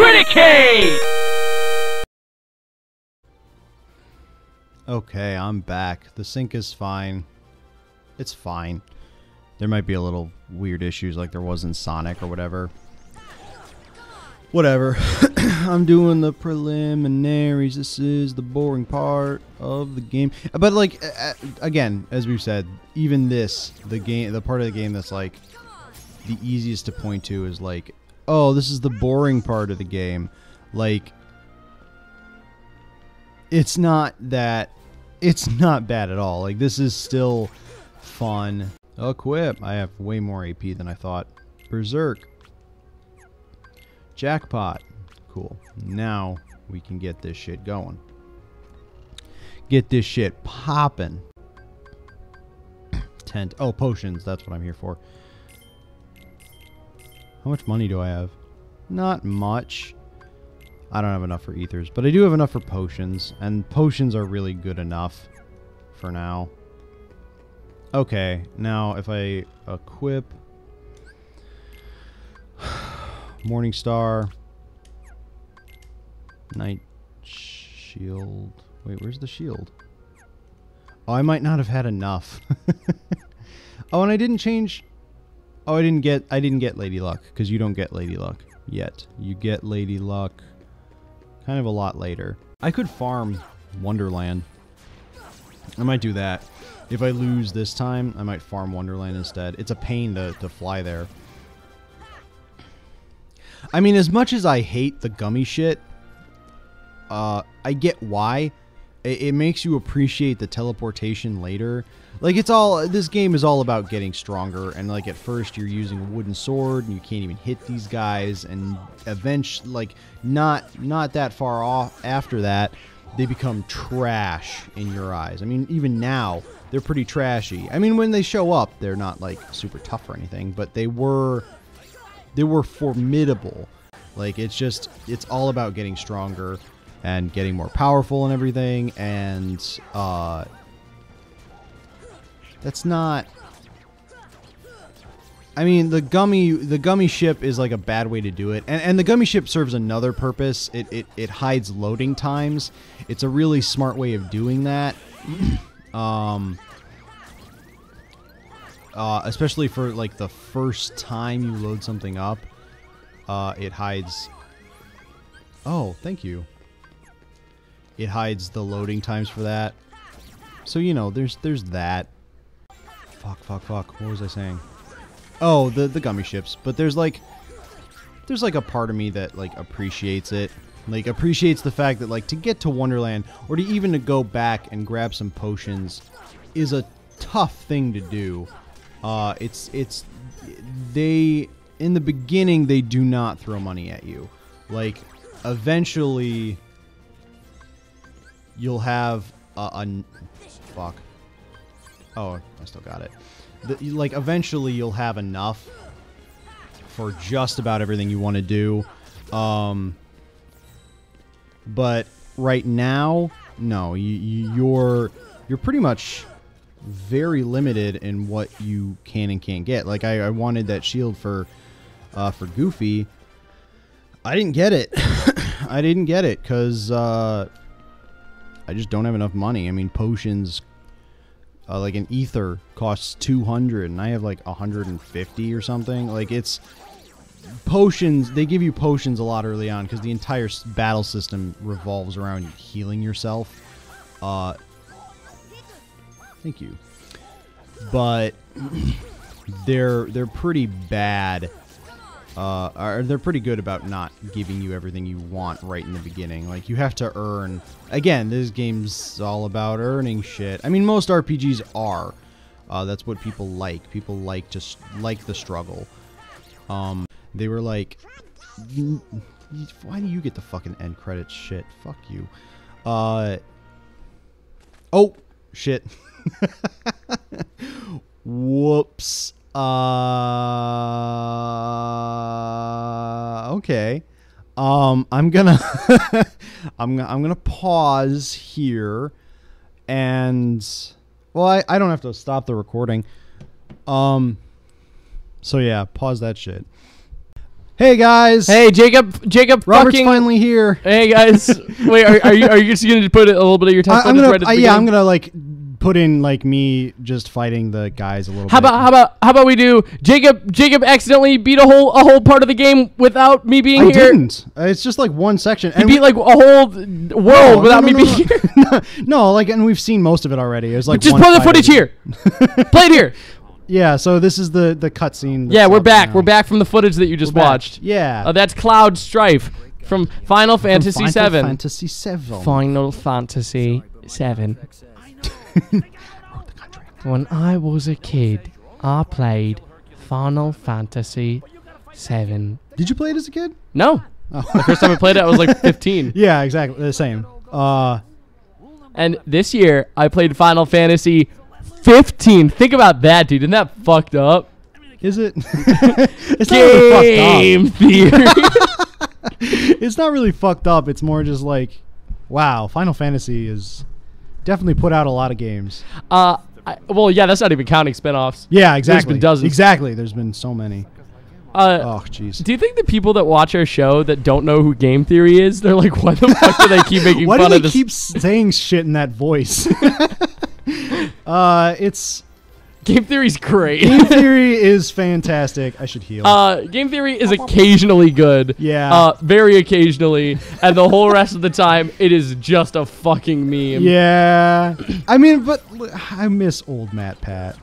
Criticade! Okay, I'm back. The sync is fine. It's fine. There might be a little weird issues like there was in Sonic or whatever. Whatever. I'm doing the preliminaries. This is the boring part of the game. But like, again, as we've said, even this, the game, the part of the game that's like the easiest to point to is like, oh, this is the boring part of the game. Like, it's not that, it's not bad at all. Like, this is still fun. Equip. I have way more AP than I thought. Berserk. Jackpot. Cool. Now we can get this shit going. Get this shit poppin'. Tent. Oh, potions. That's what I'm here for. How much money do I have? Not much. I don't have enough for ethers, but I do have enough for potions, and potions are really good enough for now. Okay, now if I equip Morning Star, Night Shield. Wait, where's the shield? Oh, I might not have had enough. Oh, and I didn't change. Oh, I didn't get Lady Luck, because you don't get Lady Luck yet. You get Lady Luck kind of a lot later. I could farm Wonderland. I might do that. If I lose this time, I might farm Wonderland instead. It's a pain to fly there. I mean, as much as I hate the gummy shit, I get why. It makes you appreciate the teleportation later. Like, it's all, this game is all about getting stronger, and like at first you're using a wooden sword and you can't even hit these guys, and eventually, like not that far off after that, they become trash in your eyes. I mean, even now they're pretty trashy. I mean, when they show up, they're not like super tough or anything, but they were formidable. Like, it's just, it's all about getting stronger and getting more powerful and everything, and that's not, I mean, the gummy ship is like a bad way to do it, and the gummy ship serves another purpose. It hides loading times. It's a really smart way of doing that. Especially for like the first time you load something up, it hides, oh, thank you. It hides the loading times for that. So, you know, there's that. Fuck. What was I saying? Oh, the gummy ships. But there's like a part of me that like appreciates it. Like, appreciates the fact that like to get to Wonderland, or to even to go back and grab some potions, is a tough thing to do. They in the beginning, they do not throw money at you. Like, eventually you'll have fuck. Oh, I still got it. Like, eventually you'll have enough for just about everything you want to do. But right now, no, you're pretty much very limited in what you can and can't get. Like, I wanted that shield for Goofy. I didn't get it. I didn't get it because, I just don't have enough money. I mean, potions, like an ether costs 200, and I have like 150 or something. Like, it's potions. They give you potions a lot early on because the entire battle system revolves around healing yourself. Thank you. But they're pretty bad. They're pretty good about not giving you everything you want right in the beginning. Like, you have to earn. Again, this game's all about earning shit. I mean, most RPGs are. That's what people like. People like just like the struggle. They were like, why do you get the fucking end credits shit? Fuck you. Oh shit. Whoops. Okay. I'm gonna I'm gonna pause here, and well, I don't have to stop the recording. So yeah, pause that shit. Hey guys. Hey Jacob. Jacob. Robert's fucking finally here. Hey guys. Wait, are you just gonna put a little bit of your time? I'm gonna like put in like me just fighting the guys a little bit. How about we do Jacob? Jacob accidentally beat a whole part of the game without me being here. I didn't. It's just like one section. You beat like a whole world without me being here. No, like, and we've seen most of it already. It was like just play the footage here. Play it here. Yeah, so this is the cutscene. Yeah, we're back. Now. We're back from the footage that you just watched. Yeah. That's Cloud Strife from Final Fantasy VII. Final Fantasy VII. When I was a kid, I played Final Fantasy VII. Did you play it as a kid? No. Oh. The first time I played it, I was like 15. Yeah, exactly. The same. And this year, I played Final Fantasy 15. Think about that, dude. Isn't that fucked up? Is it? It's Game Theory. It's not really fucked up. It's more just like, wow, Final Fantasy is definitely put out a lot of games. Well, yeah, that's not even counting spinoffs. Yeah, exactly. There's been dozens. Exactly. There's been so many. Oh, jeez. Do you think the people that watch our show that don't know who Game Theory is, they're like, why the fuck do they keep making fun of this? Why do they keep saying shit in that voice? It's Game Theory's great. Game Theory is fantastic. I should heal. Game Theory is occasionally good. Yeah. Very occasionally, and the whole rest of the time, it is just a fucking meme. Yeah. I mean, but I miss old MatPat.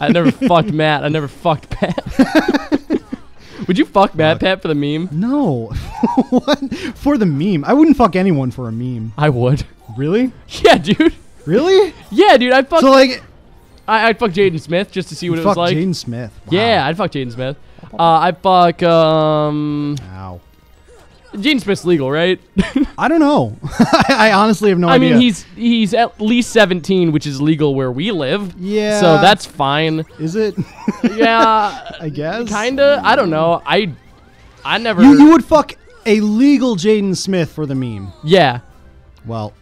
I never fucked Matt. I never fucked Pat. Would you fuck MatPat for the meme? No. What? For the meme? I wouldn't fuck anyone for a meme. I would. Really? Yeah, dude. Really? Yeah, dude. I'd fuck. So like, I'd fuck Jaden Smith just to see what it was like. Jaden Smith. Wow. Yeah, I'd fuck Jaden Smith. I'd fuck. Ow. Jaden Smith's legal, right? I don't know. I honestly have no idea. I mean, he's at least 17, which is legal where we live. Yeah. So that's fine. Is it? Yeah. I guess. Kinda. I don't know. I never. You would fuck a legal Jaden Smith for the meme. Yeah. Well,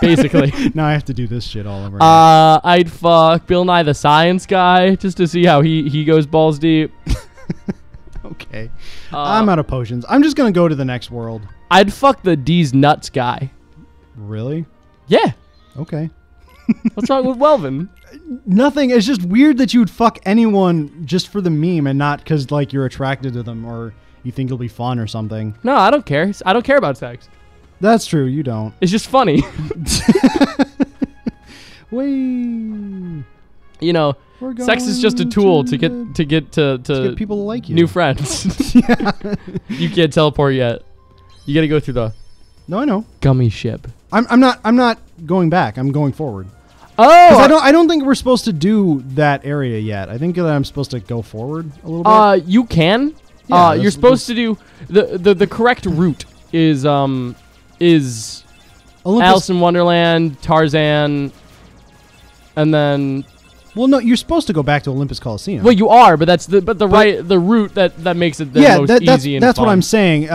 basically. Now I have to do this shit all over again. I'd fuck Bill Nye the Science Guy just to see how he goes balls deep. Okay. I'm out of potions. I'm just going to go to the next world. I'd fuck the D's Nuts Guy. Really? Yeah. Okay. What's wrong with Welvin? Nothing. It's just weird that you would fuck anyone just for the meme and not because like you're attracted to them or you think it'll be fun or something. No, I don't care. I don't care about sex. That's true. You don't. It's just funny. Wait. You know, sex is just a tool to get people to like you. New friends. Yeah. You can't teleport yet. You got to go through the. No, I know. Gummy ship. I'm not going back. I'm going forward. Oh. I don't think we're supposed to do that area yet. I think that I'm supposed to go forward a little bit. You can. Yeah, you're supposed to do the correct route is Olympus. Alice in Wonderland, Tarzan, and then. Well, no, you're supposed to go back to Olympus Coliseum. Well, you are, but that's the route that makes it the most easy and fun. What I'm saying.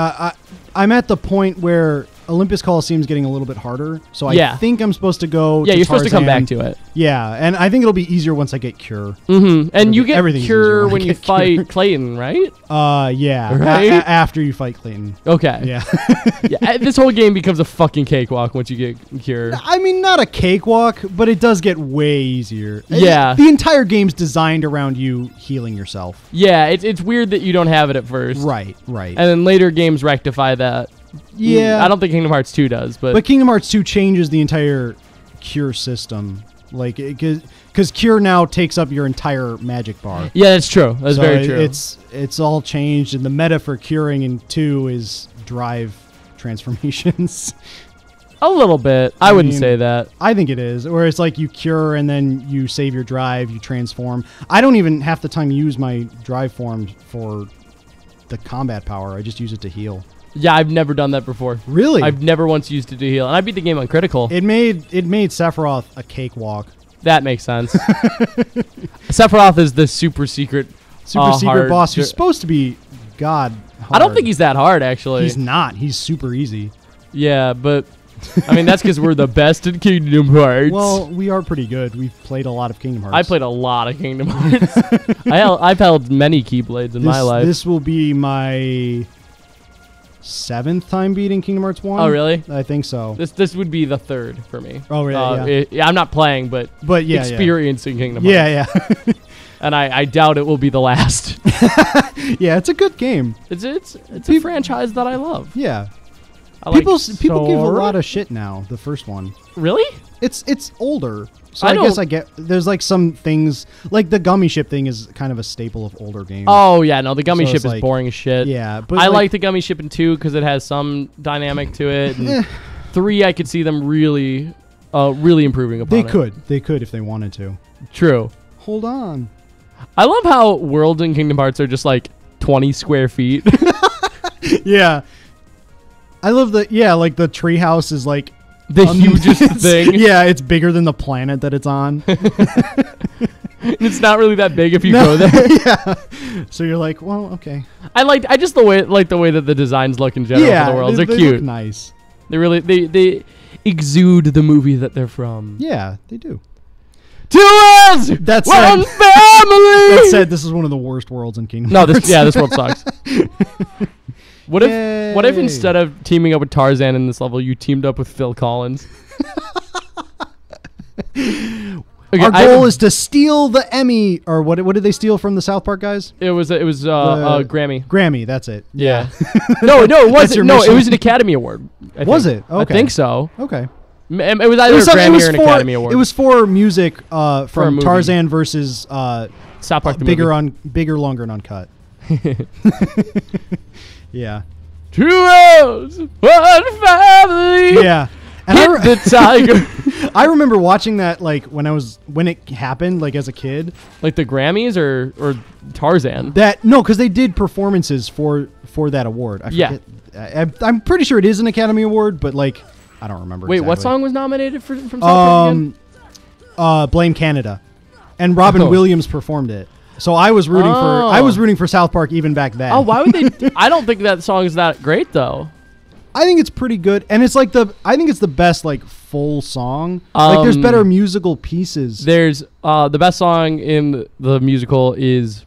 I'm at the point where Olympus Coliseum is getting a little bit harder, so I think I'm supposed to go. Yeah, to you're Tarzan. Supposed to come back to it. Yeah, and I think it'll be easier once I get Cure. Mm-hmm. And you get Cure when you fight Clayton, right? Yeah. Right? After you fight Clayton. Okay. Yeah. Yeah. This whole game becomes a fucking cakewalk once you get Cure. I mean, not a cakewalk, but it does get way easier. Yeah. The entire game's designed around you healing yourself. Yeah, it's weird that you don't have it at first. Right. Right. And then later games rectify that. Yeah, I don't think Kingdom Hearts 2 does, but Kingdom Hearts 2 changes the entire Cure system, like because Cure now takes up your entire magic bar. Yeah, that's true. That's very true. It's all changed, and the meta for curing in 2 is drive transformations. A little bit. I wouldn't say that. I think it is, where it's like you cure and then you save your drive, you transform. I don't even half the time use my drive form for the combat power. I just use it to heal. Yeah, I've never done that before. Really? I've never once used it to heal, and I beat the game on critical. It made Sephiroth a cakewalk. That makes sense. Sephiroth is the super secret boss who's supposed to be god hard. I don't think he's that hard, actually. He's not. He's super easy. Yeah, but I mean, that's because we're the best at Kingdom Hearts. Well, we are pretty good. We've played a lot of Kingdom Hearts. I played a lot of Kingdom Hearts. I've held many Keyblades in my life. This will be my 7th time beating Kingdom Hearts 1. Oh, really? I think so. This would be the 3rd for me. Oh, really? Yeah, I'm not playing, but yeah, experiencing Kingdom Hearts. Yeah, yeah. And I doubt it will be the last. Yeah, it's a good game. It's a franchise that I love. Yeah. People give a lot of shit now, the first one. Really? It's older. So I guess I get... There's like some things... Like the gummy ship thing is kind of a staple of older games. Oh, yeah. No, the gummy ship is like, boring as shit. Yeah. But I like the gummy ship in 2 because it has some dynamic to it. And 3, I could see them really improving upon it. They could if they wanted to. True. Hold on. I love how worlds in Kingdom Hearts are just like 20 square feet. Yeah. I love the, yeah, like the treehouse is like the hugest thing. Yeah, it's bigger than the planet that it's on. It's not really that big if you go there. Yeah. So you're like, well, okay. I just the way that the designs look in general for the worlds. They're cute. Look nice. They really, they exude the movie that they're from. Yeah, they do. To us, that's one family. That said, this is one of the worst worlds in Kingdom Hearts. No, this world sucks. What if instead of teaming up with Tarzan in this level, you teamed up with Phil Collins? Okay, our goal is to steal the Emmy, or what did they steal from the South Park guys? It was Grammy. Grammy, that's it. Yeah. No, it wasn't. No, it was an Academy Award. Was it? Okay. I think so. Okay. It was either Grammy or an Academy Award. It was for music from Tarzan versus South Park. Bigger, longer, and uncut. Yeah. 2 hours, one family. Yeah. And the tiger. I remember watching that like when it happened, like as a kid. Like the Grammys or Tarzan? No, because they did performances for that award. I'm pretty sure it is an Academy Award, but like I don't remember. Wait, exactly. What song was nominated from South Park? Blame Canada. And Robin Williams performed it. So I was rooting for South Park even back then. Oh, why would they? I don't think that song is that great though. I think it's pretty good, and it's like I think it's the best like full song. Like there's better musical pieces. There's the best song in the musical is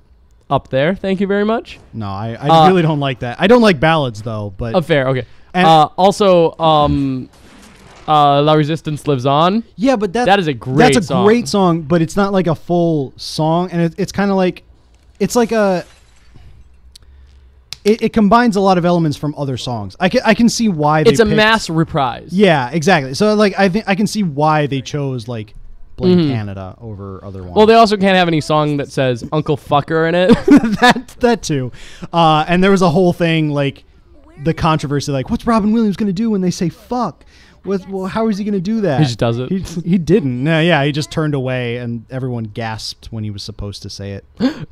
Up There. Thank you very much. No, I really don't like that. I don't like ballads though. But fair, okay. And also, La Resistance Lives On. Yeah, but that is a great song. That's a great song, but it's not like a full song, and it's kind of like, it's like a, it combines a lot of elements from other songs. I can see why they picked a mass reprise. Yeah, exactly. So like I can see why they chose like Blame Canada over other ones. Well, they also can't have any song that says Uncle Fucker in it. that too. And there was a whole thing like the controversy, like what's Robin Williams gonna do when they say fuck? Well, how is he going to do that? He just does it. He didn't. No, yeah, he just turned away, and everyone gasped when he was supposed to say it.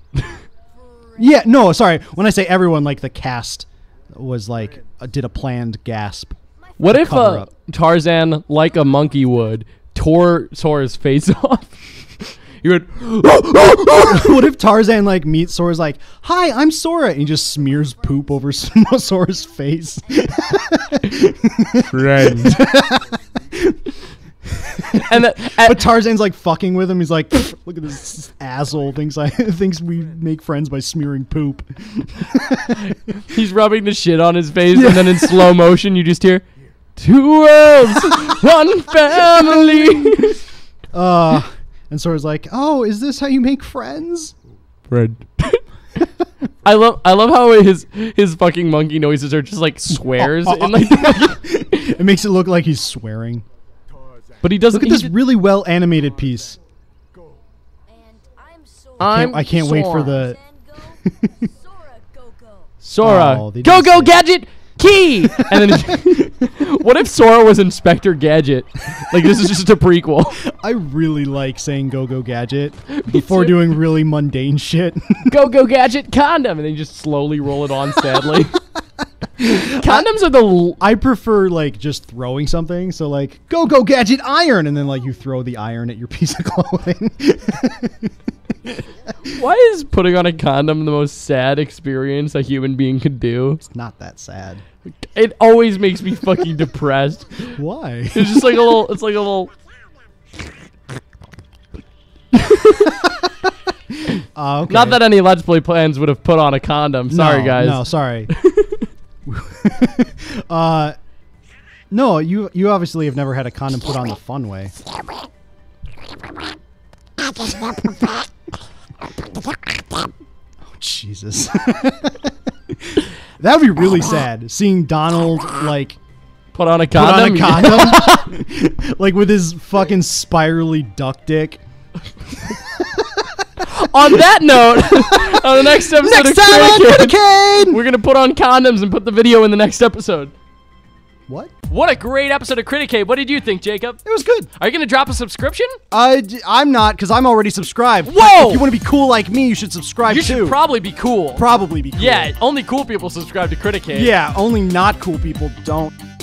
Yeah, no, sorry. When I say everyone, like the cast was like did a planned gasp. What if Tarzan, like a monkey would, tore Sora's face off? He went. What if Tarzan like meets Sora's like, "Hi, I'm Sora," and he just smears poop over Sora's face? Friend. But Tarzan's like fucking with him. He's like, "Look at this asshole. Thinks we make friends by smearing poop." He's rubbing the shit on his face, and then in slow motion, you just hear, "Two worlds, one family." And Sora's like, "Oh, is this how you make friends?" Fred. I love how his fucking monkey noises are just like swears. And like it makes it look like he's swearing. But he doesn't. Look at this really well animated piece. I can't wait for the Sora go gadget key. And then what if Sora was Inspector Gadget? Like this is just a prequel. I really like saying "Go Gadget" before doing really mundane shit. Go Gadget condom, and then you just slowly roll it on sadly. Condoms are the. I prefer like just throwing something. So like "Go Gadget iron," and then like you throw the iron at your piece of clothing. Why is putting on a condom the most sad experience a human being could do? It's not that sad. It always makes me fucking depressed. Why? It's just like a little. It's like a little. Okay. Not that any Let's Play plans would have put on a condom. Sorry, guys. No, sorry. No, you obviously have never had a condom put on the fun way. Oh, Jesus. That would be really sad, seeing Donald, like... Put on a condom? Put on a condom? Like, with his fucking spirally duck dick. On that note, on the next episode of Criticade, we're going to put on condoms and put the video in the next episode. What? What a great episode of Criticade. What did you think, Jacob? It was good. Are you going to drop a subscription? I'm not, because I'm already subscribed. Whoa! If you want to be cool like me, you should subscribe too. You should probably be cool. Probably be cool. Yeah, only cool people subscribe to Criticade. Yeah, only not cool people don't.